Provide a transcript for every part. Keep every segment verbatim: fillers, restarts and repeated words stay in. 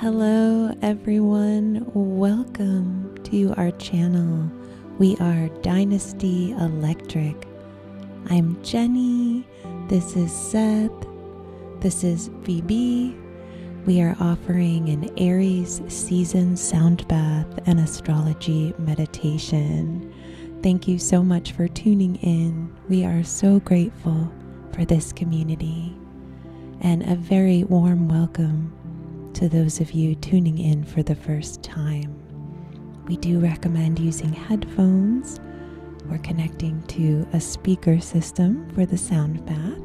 Hello everyone, welcome to our channel. We are Dynasty Electrik. I'm Jenny, this is Seth, this is Phoebe. We are offering an Aries season sound bath and astrology meditation. Thank you so much for tuning in. We are so grateful for this community and a very warm welcome to those of you tuning in for the first time. We do recommend using headphones. We're connecting to a speaker system for the sound bath.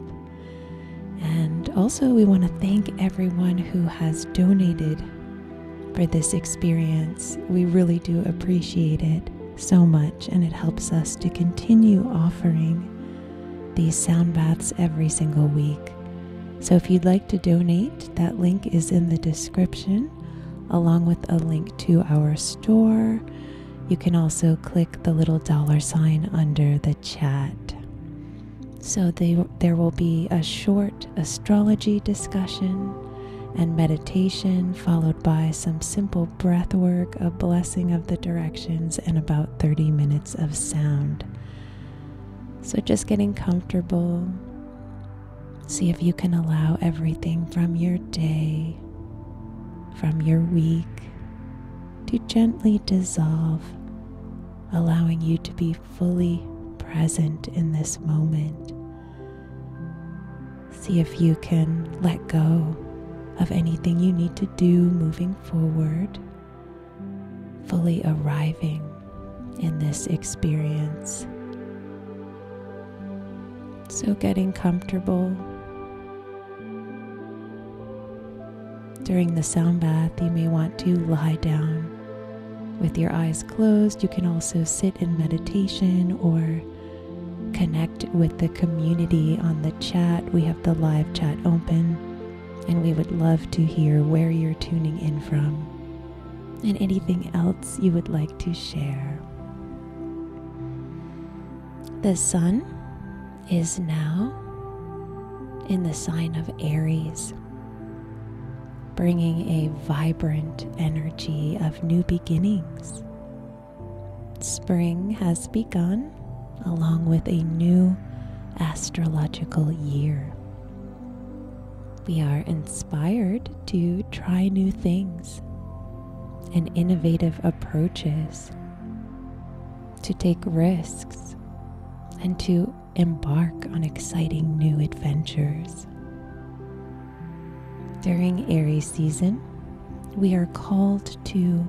And also we want to thank everyone who has donated for this experience. We really do appreciate it so much, and it helps us to continue offering these sound baths every single week. So if you'd like to donate, that link is in the description, along with a link to our store. You can also click the little dollar sign under the chat. So they, there will be a short astrology discussion and meditation, followed by some simple breath work, a blessing of the directions, and about thirty minutes of sound. So just getting comfortable. See if you can allow everything from your day, from your week, to gently dissolve, allowing you to be fully present in this moment. See if you can let go of anything you need to do moving forward, fully arriving in this experience. So getting comfortable. During the sound bath, you may want to lie down with your eyes closed. You can also sit in meditation or connect with the community on the chat. We have the live chat open, and we would love to hear where you're tuning in from and anything else you would like to share. The sun is now in the sign of Aries, bringing a vibrant energy of new beginnings. Spring has begun, along with a new astrological year. We are inspired to try new things and innovative approaches, to take risks, and to embark on exciting new adventures. During Aries season, we are called to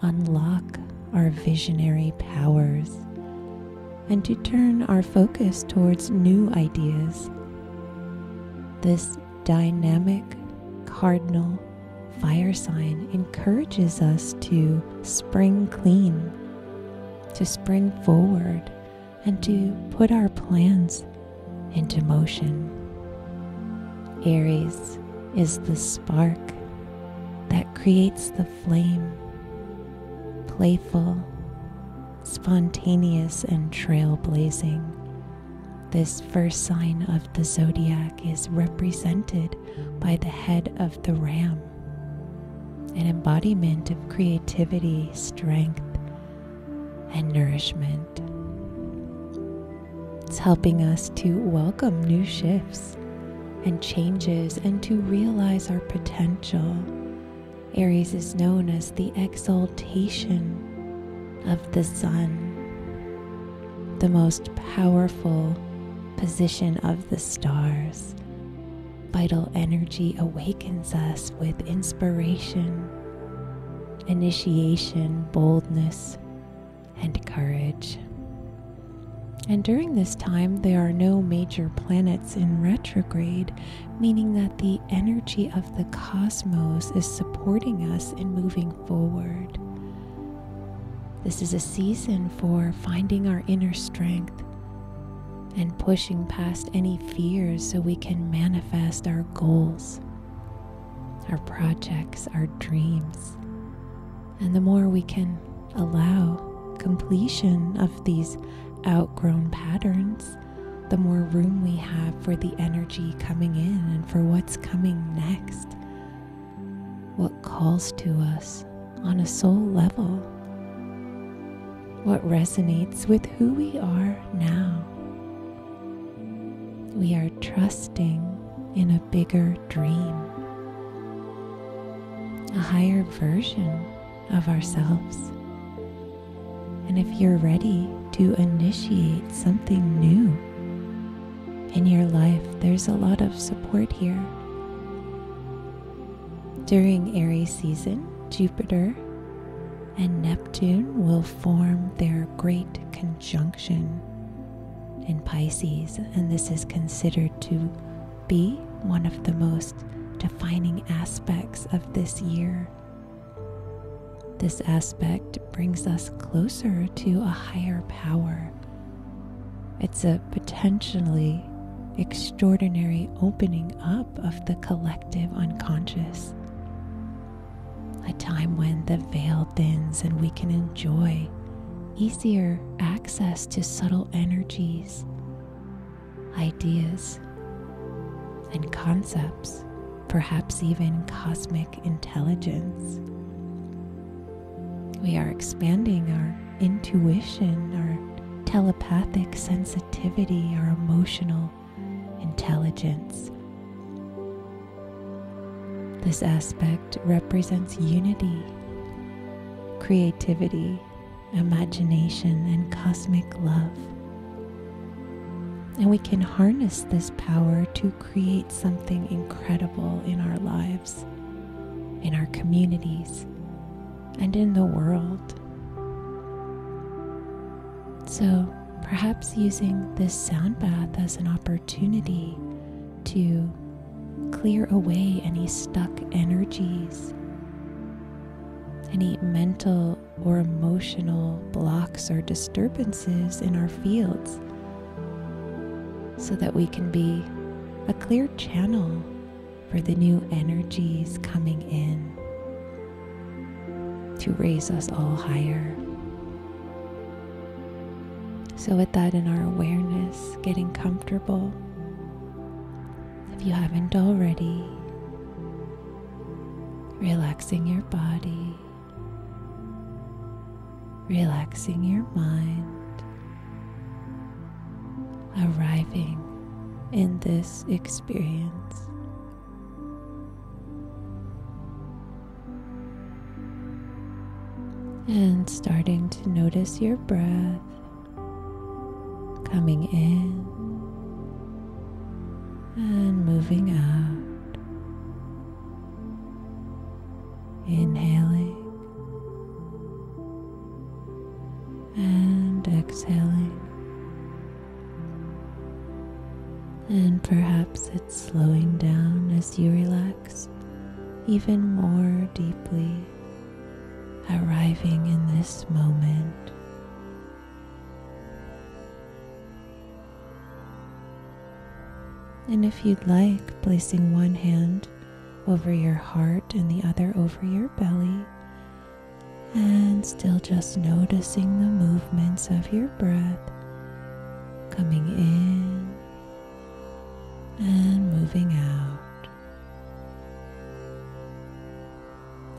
unlock our visionary powers and to turn our focus towards new ideas. This dynamic cardinal fire sign encourages us to spring clean, to spring forward, and to put our plans into motion. Aries is the spark that creates the flame, playful, spontaneous, and trailblazing. This first sign of the zodiac is represented by the head of the ram, an embodiment of creativity, strength, and nourishment. It's helping us to welcome new shifts and changes and to realize our potential. Aries is known as the exaltation of the sun, the most powerful position of the stars. Vital energy awakens us with inspiration, initiation, boldness, and courage. And during this time, there are no major planets in retrograde, meaning that the energy of the cosmos is supporting us in moving forward. This is a season for finding our inner strength and pushing past any fears so we can manifest our goals, our projects, our dreams. And the more we can allow completion of these outgrown patterns, the more room we have for the energy coming in and for what's coming next. what calls to us on a soul level, what resonates with who we are now. We are trusting in a bigger dream, a higher version of ourselves. And if you're ready to initiate something new in your life, there's a lot of support here. During Aries season, Jupiter and Neptune will form their great conjunction in Pisces, and this is considered to be one of the most defining aspects of this year. This aspect brings us closer to a higher power. It's a potentially extraordinary opening up of the collective unconscious, a time when the veil thins and we can enjoy easier access to subtle energies, ideas, and concepts, perhaps even cosmic intelligence. We are expanding our intuition, our telepathic sensitivity, our emotional intelligence. This aspect represents unity, creativity, imagination, and cosmic love. And we can harness this power to create something incredible in our lives, in our communities, and in the world. So perhaps using this sound bath as an opportunity to clear away any stuck energies, any mental or emotional blocks or disturbances in our fields, so that we can be a clear channel for the new energies coming in to raise us all higher. So with that in our awareness, getting comfortable, if you haven't already, relaxing your body, relaxing your mind, arriving in this experience. And starting to notice your breath coming in and moving out, inhaling and exhaling, and perhaps it's slowing down as you relax even more deeply, arriving in this moment. And if you'd like, placing one hand over your heart and the other over your belly, and still just noticing the movements of your breath coming in and moving out,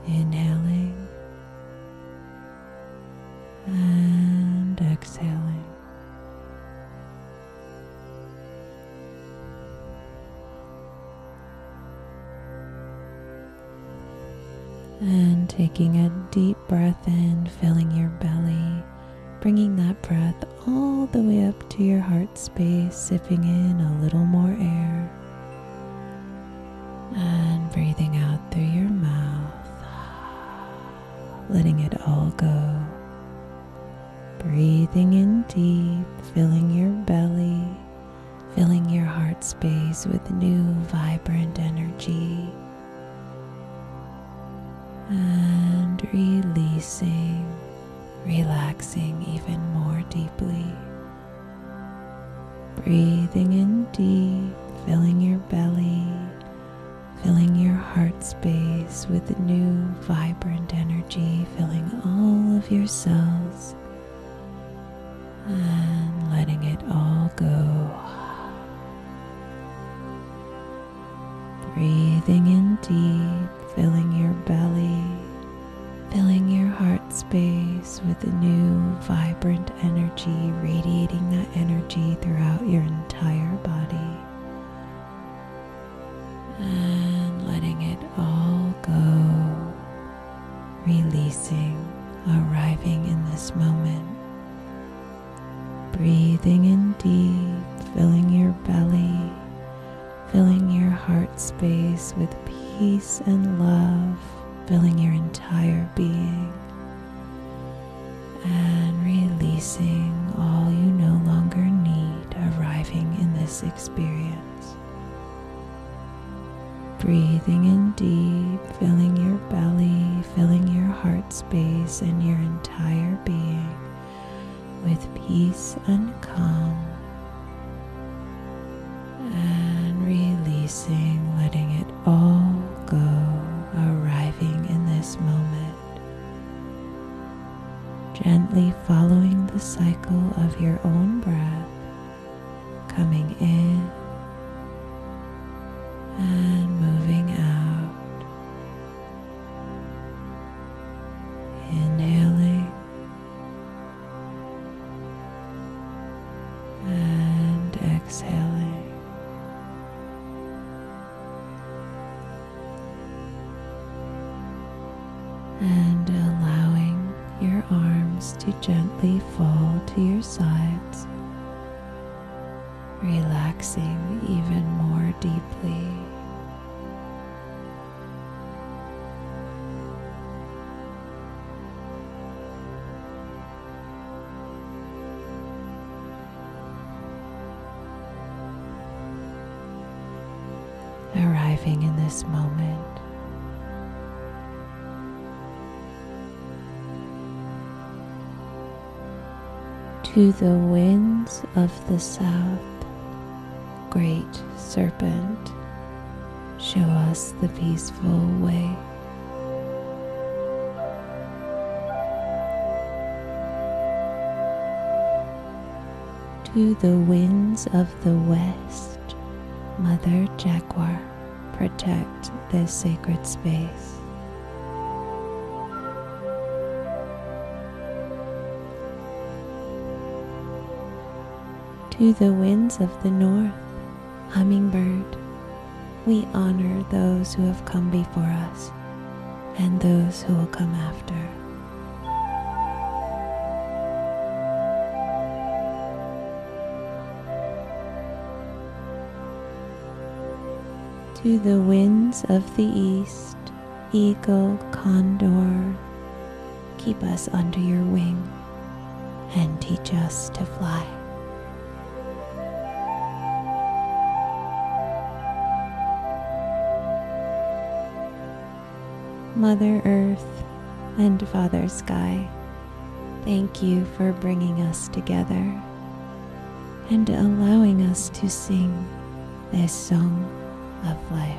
inhaling and exhaling. And taking a deep breath in, filling your belly, bringing that breath all the way up to your heart space, sipping in a little more air, and breathing out through your mouth, letting it all go. Breathing in deep, filling your belly, filling your heart space with new, vibrant energy. And releasing, relaxing even more deeply. Breathing in deep, filling your belly, filling your heart space with new, vibrant energy, filling all of your cells, and letting it all go. Breathing in deep, filling your belly, space with a new vibrant energy, radiating that energy throughout your entire body and letting it all go, releasing, arriving in this moment, breathing in deep, filling your belly, filling your heart space with peace and love, filling your entire being, and releasing all you no longer need, arriving in this experience. Breathing in deep, filling your belly, filling your heart space and your entire being with peace and calm, and releasing, letting it all go, arriving in this moment, gently following the cycle of your own breath, coming in and moving out, inhaling and exhaling. And allowing your arms to gently fall to your sides, relaxing even more deeply. Arriving in this moment. To the winds of the south, Great Serpent, show us the peaceful way. To the winds of the west, Mother Jaguar, protect this sacred space. To the winds of the north, Hummingbird, we honor those who have come before us and those who will come after. To the winds of the east, Eagle, Condor, keep us under your wing and teach us to fly. Mother Earth and Father Sky, thank you for bringing us together and allowing us to sing this song of life.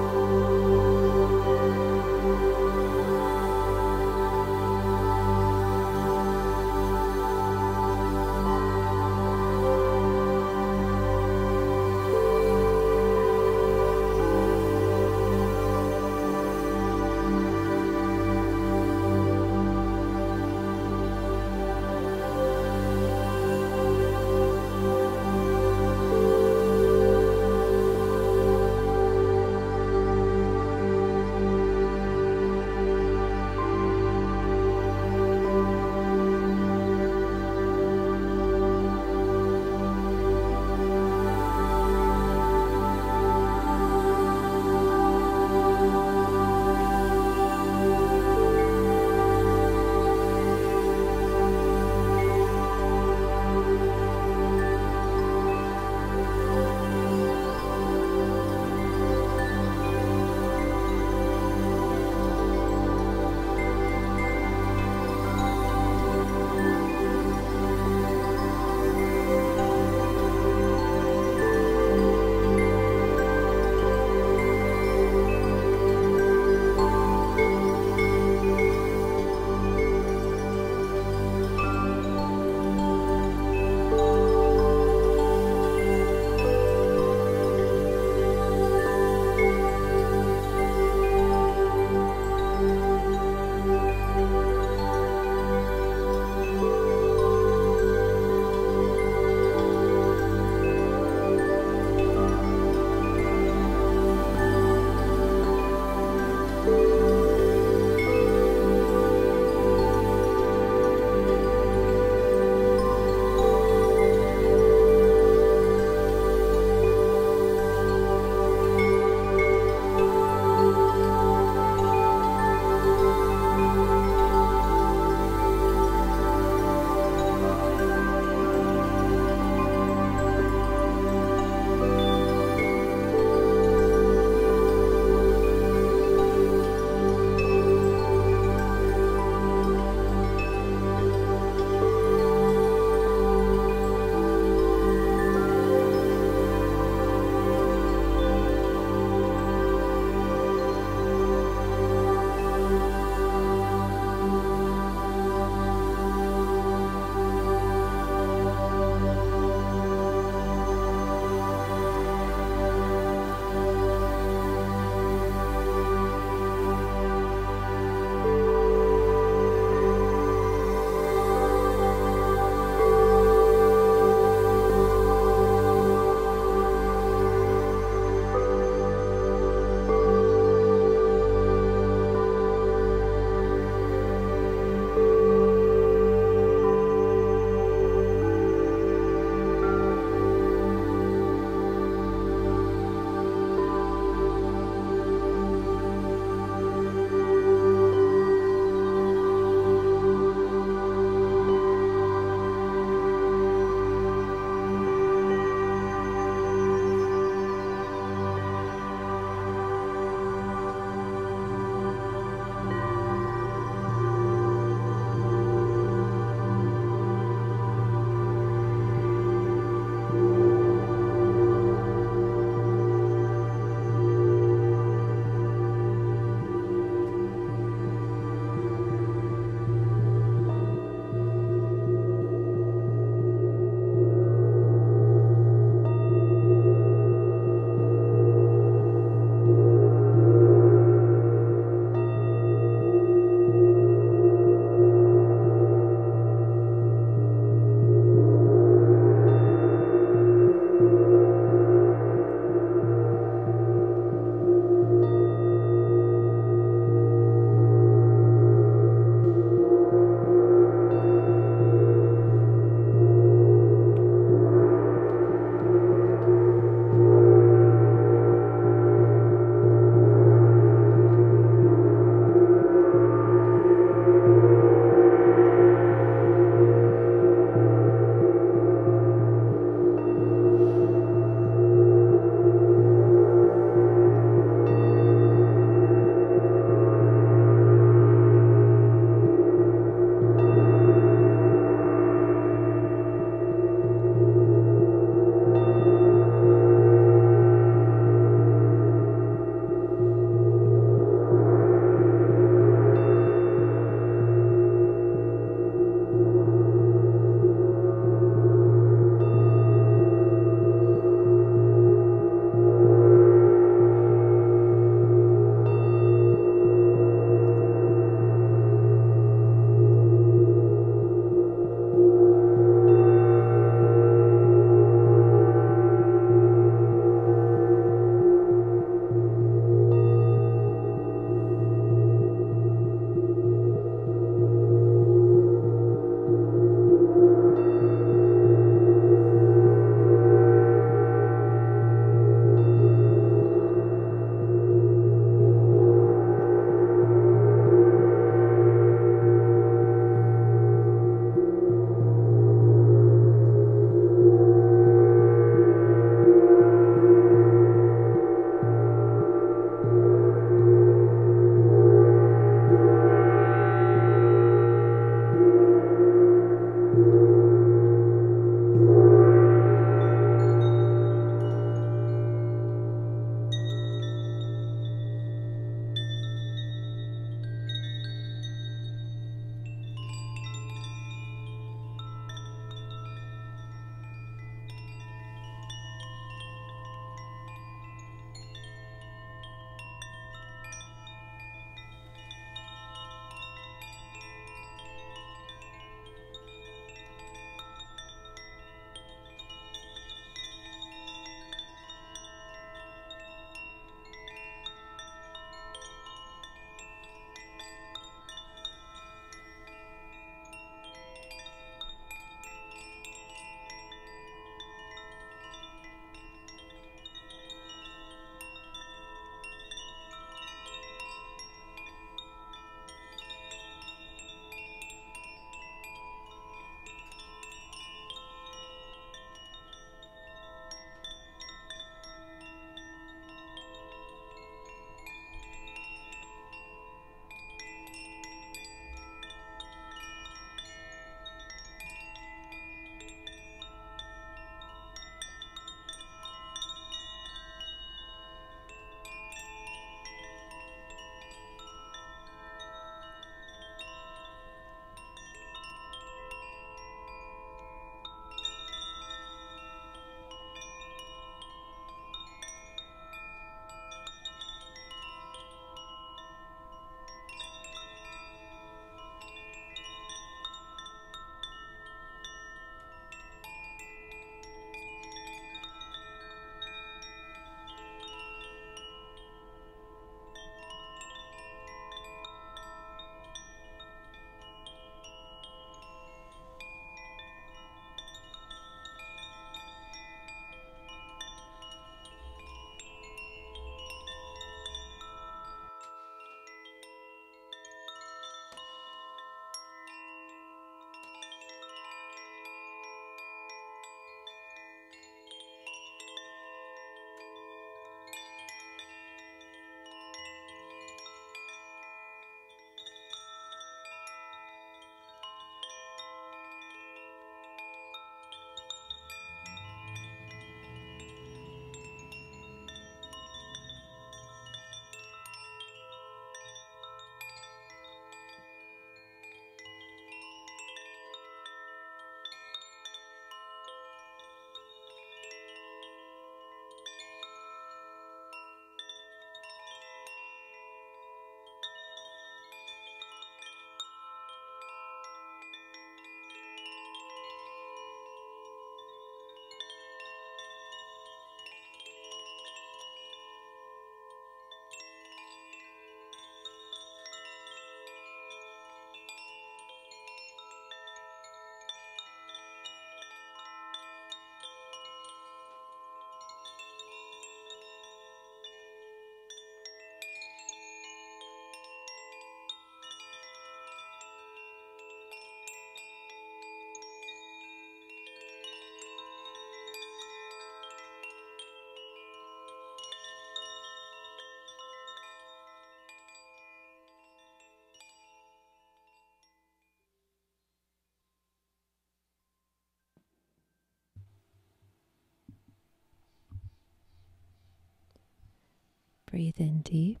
Breathe in deep.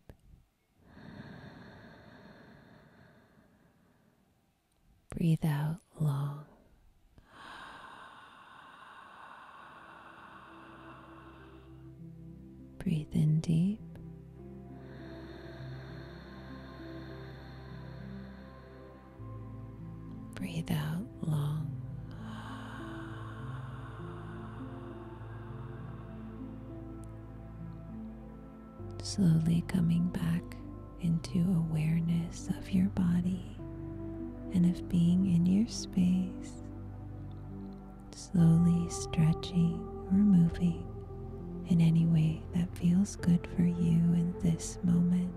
Breathe out long. Breathe in deep. Breathe out long. Slowly coming back into awareness of your body and of being in your space, slowly stretching or moving in any way that feels good for you in this moment.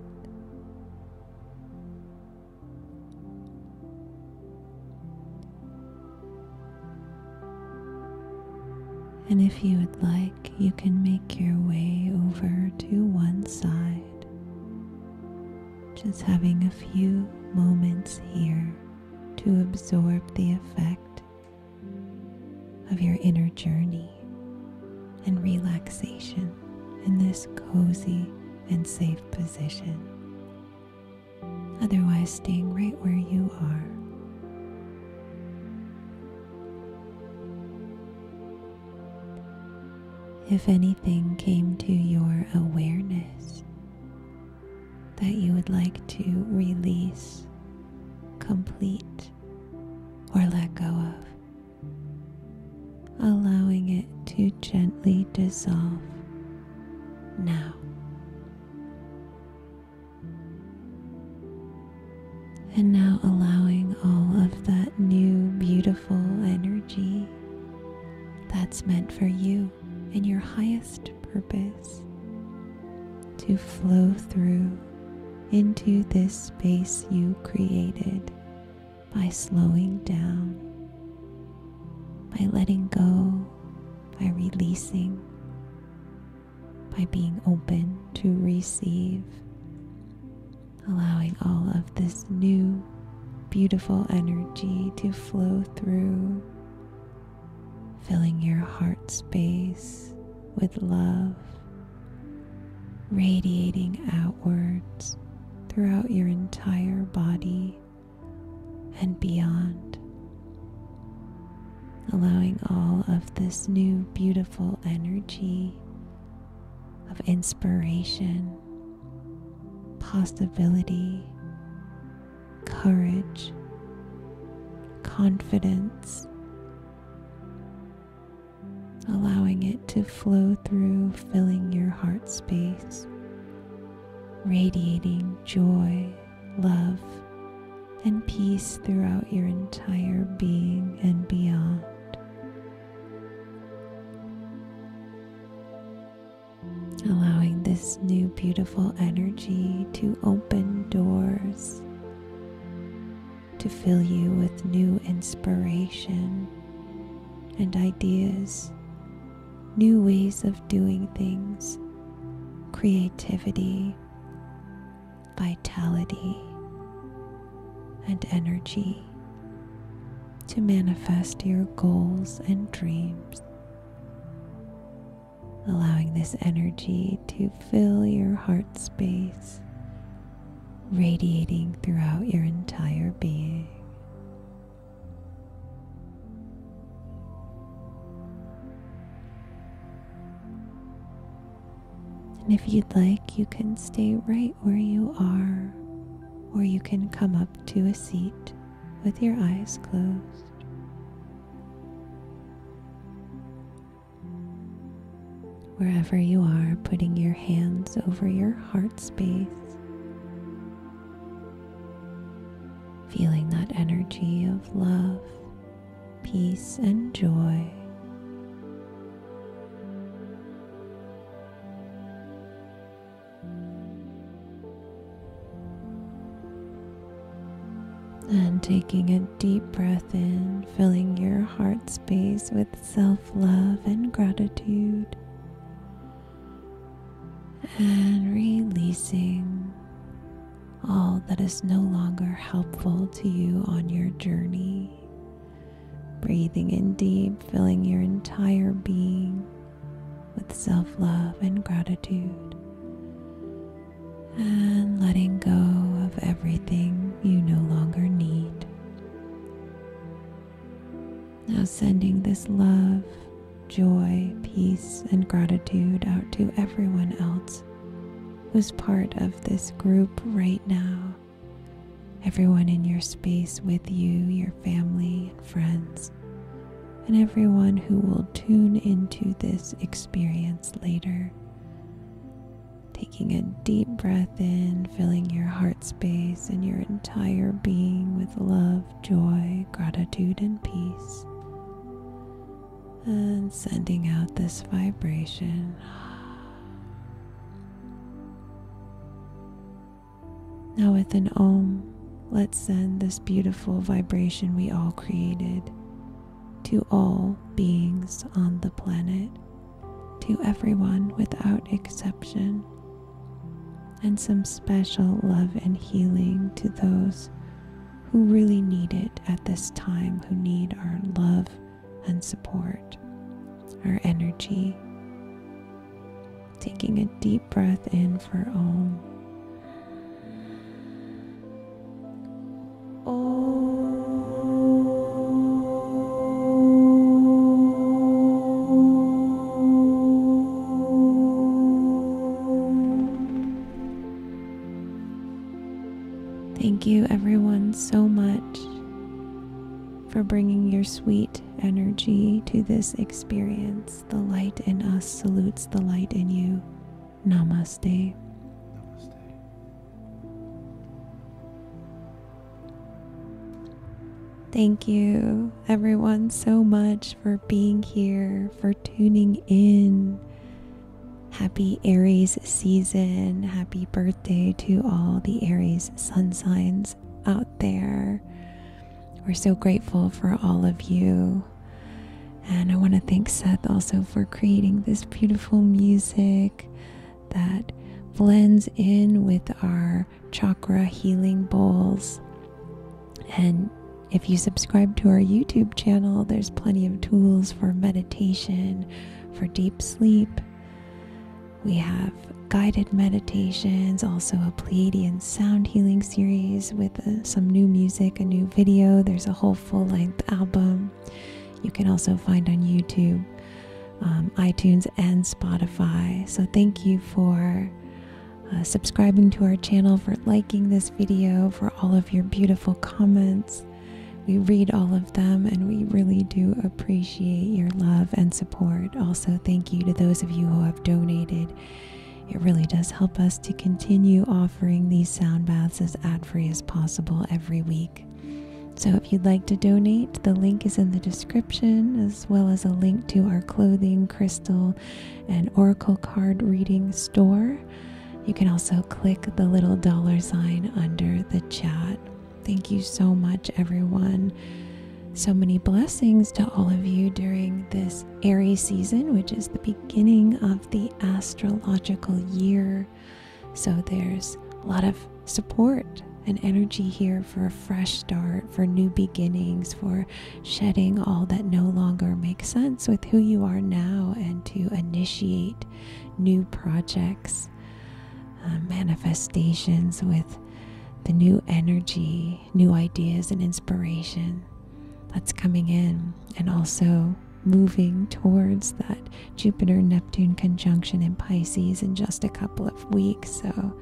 And if you would like, you can make your way over to one side, just having a few moments here to absorb the effect of your inner journey and relaxation in this cozy and safe position. Otherwise, staying right where you are. If anything came to your awareness that you would like to release, complete, or let go of, allowing it to gently dissolve now. And now allowing all of that new beautiful energy that's meant for you and your highest purpose to flow through into this space you created by slowing down, by letting go, by releasing, by being open to receive, allowing all of this new, beautiful energy to flow through, filling your heart space with love, radiating outwards throughout your entire body and beyond, allowing all of this new beautiful energy of inspiration, possibility, courage, confidence, allowing it to flow through, filling your heart space, radiating joy, love, and peace throughout your entire being and beyond. Allowing this new beautiful energy to open doors, to fill you with new inspiration and ideas, new ways of doing things, creativity, vitality, and energy to manifest your goals and dreams. Allowing this energy to fill your heart space, radiating throughout your entire being. And if you'd like, you can stay right where you are, or you can come up to a seat with your eyes closed. Wherever you are, putting your hands over your heart space, feeling that energy of love, peace, and joy. And taking a deep breath in, filling your heart space with self-love and gratitude. And releasing all that is no longer helpful to you on your journey. Breathing in deep, filling your entire being with self-love and gratitude. and letting go of everything you no longer need. Now sending this love, joy, peace, and gratitude out to everyone else who's part of this group right now. Everyone in your space with you, your family and friends, and everyone who will tune into this experience later. Taking a deep breath in, filling your heart space and your entire being with love, joy, gratitude, and peace. And sending out this vibration. Now with an Om, let's send this beautiful vibration we all created to all beings on the planet, to everyone without exception, and some special love and healing to those who really need it at this time, who need our love and support, our energy. Taking a deep breath in for Om. Thank you everyone so much for bringing your sweet energy to this experience. The light in us salutes the light in you. Namaste. Namaste. Thank you everyone so much for being here, for tuning in. Happy Aries season. Happy birthday to all the Aries sun signs out there. We're so grateful for all of you. And I want to thank Seth also for creating this beautiful music that blends in with our chakra healing bowls. And if you subscribe to our YouTube channel, there's plenty of tools for meditation, for deep sleep. We have guided meditations, also a Pleiadian sound healing series with uh, some new music, a new video. There's a whole full-length album you can also find on YouTube, um, iTunes, and Spotify. So thank you for uh, subscribing to our channel, for liking this video, for all of your beautiful comments. We read all of them and we really do appreciate your love and support. Also, thank you to those of you who have donated. It really does help us to continue offering these sound baths as ad-free as possible every week. So if you'd like to donate, the link is in the description, as well as a link to our clothing, crystal, and oracle card reading store. You can also click the little dollar sign under the chat. Thank you so much, everyone. So many blessings to all of you during this Aries season, which is the beginning of the astrological year. So there's a lot of support and energy here for a fresh start, for new beginnings, for shedding all that no longer makes sense with who you are now, and to initiate new projects, uh, manifestations with the new energy, new ideas and inspiration that's coming in, and also moving towards that Jupiter-Neptune conjunction in Pisces in just a couple of weeks. So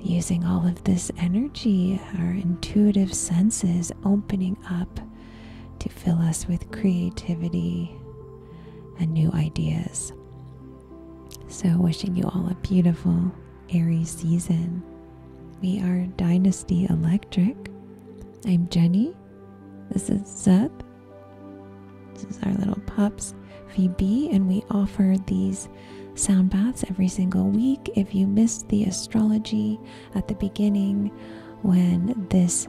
using all of this energy, our intuitive senses opening up to fill us with creativity and new ideas. So wishing you all a beautiful Aries season. We are Dynasty Electrik. I'm Jenny. This is Seth. This is our little pups, V B, and we offer these sound baths every single week. If you missed the astrology at the beginning, when this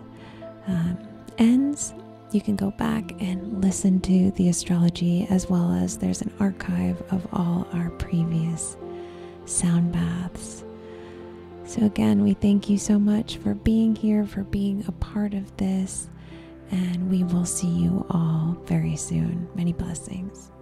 um, ends, you can go back and listen to the astrology, as well as there's an archive of all our previous sound baths. So again, we thank you so much for being here, for being a part of this, and we will see you all very soon. Many blessings.